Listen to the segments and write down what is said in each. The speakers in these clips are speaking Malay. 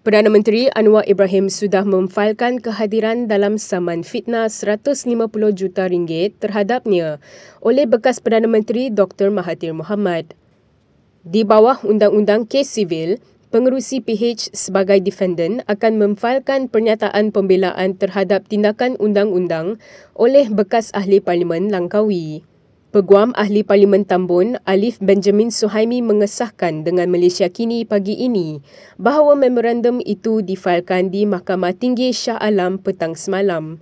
Perdana Menteri Anwar Ibrahim sudah memfailkan kehadiran dalam saman fitnah RM150 juta terhadapnya oleh bekas Perdana Menteri Dr Mahathir Mohamad. Di bawah Undang-Undang Kes Sivil, pengerusi PH sebagai defendant akan memfailkan pernyataan pembelaan terhadap tindakan undang-undang oleh bekas Ahli Parlimen Langkawi. Peguam Ahli Parlimen Tambun, Alif Benjamin Suhaimi mengesahkan dengan Malaysia Kini pagi ini bahawa memorandum itu difailkan di Mahkamah Tinggi Shah Alam petang semalam.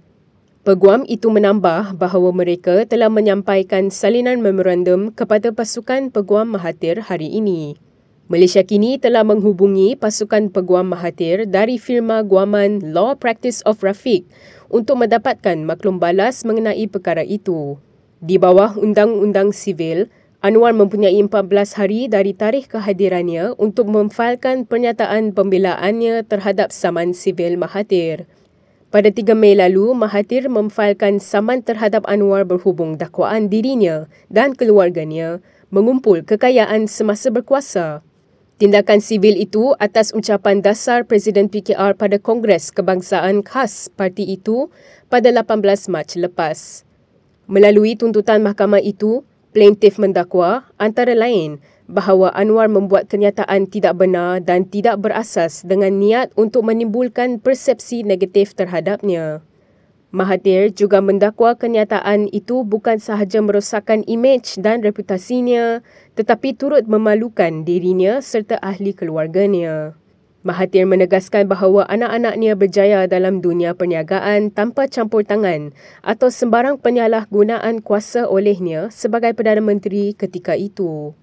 Peguam itu menambah bahawa mereka telah menyampaikan salinan memorandum kepada pasukan peguam Mahathir hari ini. Malaysia Kini telah menghubungi pasukan peguam Mahathir dari firma guaman Law Practice of Rafiq untuk mendapatkan maklum balas mengenai perkara itu. Di bawah Undang-Undang Sivil, Anwar mempunyai 14 hari dari tarikh kehadirannya untuk memfailkan pernyataan pembelaannya terhadap saman sivil Mahathir. Pada 3 Mei lalu, Mahathir memfailkan saman terhadap Anwar berhubung dakwaan dirinya dan keluarganya mengumpul kekayaan semasa berkuasa. Tindakan sivil itu atas ucapan dasar Presiden PKR pada Kongres Kebangsaan khas parti itu pada 18 Mac lepas. Melalui tuntutan mahkamah itu, plaintiff mendakwa antara lain bahawa Anwar membuat kenyataan tidak benar dan tidak berasas dengan niat untuk menimbulkan persepsi negatif terhadapnya. Mahathir juga mendakwa kenyataan itu bukan sahaja merosakkan imej dan reputasinya tetapi turut memalukan dirinya serta ahli keluarganya. Mahathir menegaskan bahawa anak-anaknya berjaya dalam dunia perniagaan tanpa campur tangan atau sembarang penyalahgunaan kuasa olehnya sebagai Perdana Menteri ketika itu.